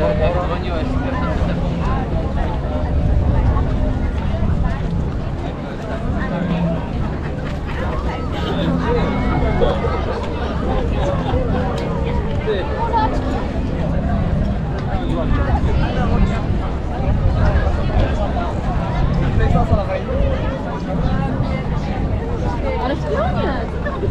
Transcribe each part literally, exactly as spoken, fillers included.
jak dzwoniłeś z pierwszym telefonem. Ale w pionie! Wiesz?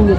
Aufstehen,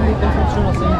den Funktion aus dem